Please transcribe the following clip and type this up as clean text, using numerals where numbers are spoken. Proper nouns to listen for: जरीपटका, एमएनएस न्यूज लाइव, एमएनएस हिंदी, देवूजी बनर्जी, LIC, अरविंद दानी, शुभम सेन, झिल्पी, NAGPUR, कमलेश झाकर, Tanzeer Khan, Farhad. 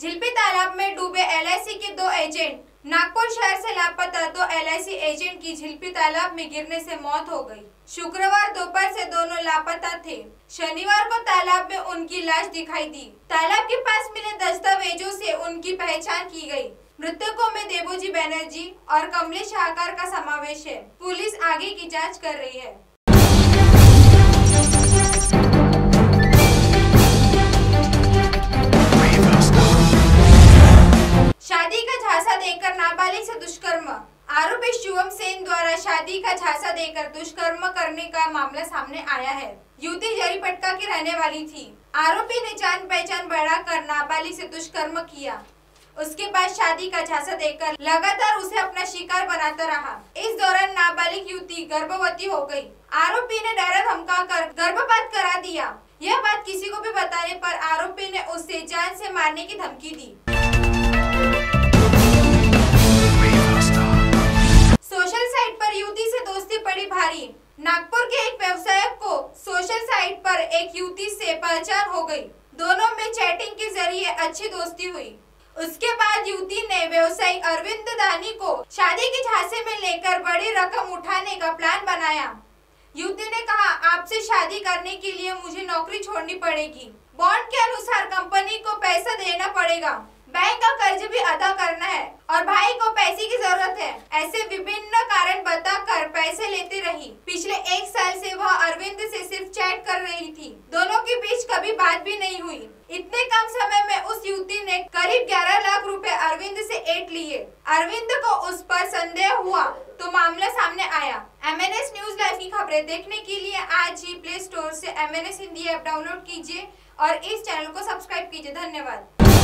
झिल्पी तालाब में डूबे LIC के 2 एजेंट। नागपुर शहर से लापता 2 LIC एजेंट की झिल्पी तालाब में गिरने से मौत हो गई। शुक्रवार दोपहर से दोनों लापता थे। शनिवार को तालाब में उनकी लाश दिखाई दी। तालाब के पास मिले दस्तावेजों से उनकी पहचान की गई। मृतकों में देवूजी बनर्जी और कमलेश झाकर का समावेश है। पुलिस आगे की जाँच कर रही है। शादी का झांसा देकर नाबालिग से दुष्कर्म। आरोपी शुभम सेन द्वारा शादी का झांसा देकर दुष्कर्म करने का मामला सामने आया है। युवती जरीपटका की रहने वाली थी। आरोपी ने जान पहचान बढ़ाकर नाबालिग से दुष्कर्म किया। उसके बाद शादी का झांसा देकर लगातार उसे अपना शिकार बनाता रहा। इस दौरान नाबालिग युवती गर्भवती हो गई। आरोपी ने डरा धमकाकर गर्भपात करा दिया। यह बात किसी को भी बताने पर आरोपी ने उसे जान से मारने की धमकी दी। सोशल साइट पर युवती से दोस्ती पड़ी भारी। नागपुर के एक व्यवसायक को सोशल साइट पर एक युवती से पहचान हो गई। दोनों में चैटिंग के जरिए अच्छी दोस्ती हुई। उसके बाद युवती ने व्यवसायी अरविंद दानी को शादी के झांसे में लेकर बड़ी रकम उठाने का प्लान बनाया। युवती ने कहा, आपसे शादी करने के लिए मुझे नौकरी छोड़नी पड़ेगी। बॉन्ड के अनुसार कंपनी को पैसा देना पड़ेगा। बैंक का कर्ज भी अदा करना है और भाई को पैसे की जरूरत है। ऐसे विभिन्न कारण बताकर पैसे लेती रही। पिछले 1 साल से वह अरविंद से सिर्फ चैट कर रही थी। दोनों के बीच कभी बात भी नहीं हुई। इतने कम समय में उस युवती ने करीब 11 लाख रुपए अरविंद से ऐंठ लिए। अरविंद को उस पर संदेह हुआ तो मामला सामने आया। MNS न्यूज लाइव की खबरें देखने के लिए आज ही Play Store से MNS हिंदी ऐप डाउनलोड कीजिए और इस चैनल को सब्सक्राइब कीजिए। धन्यवाद।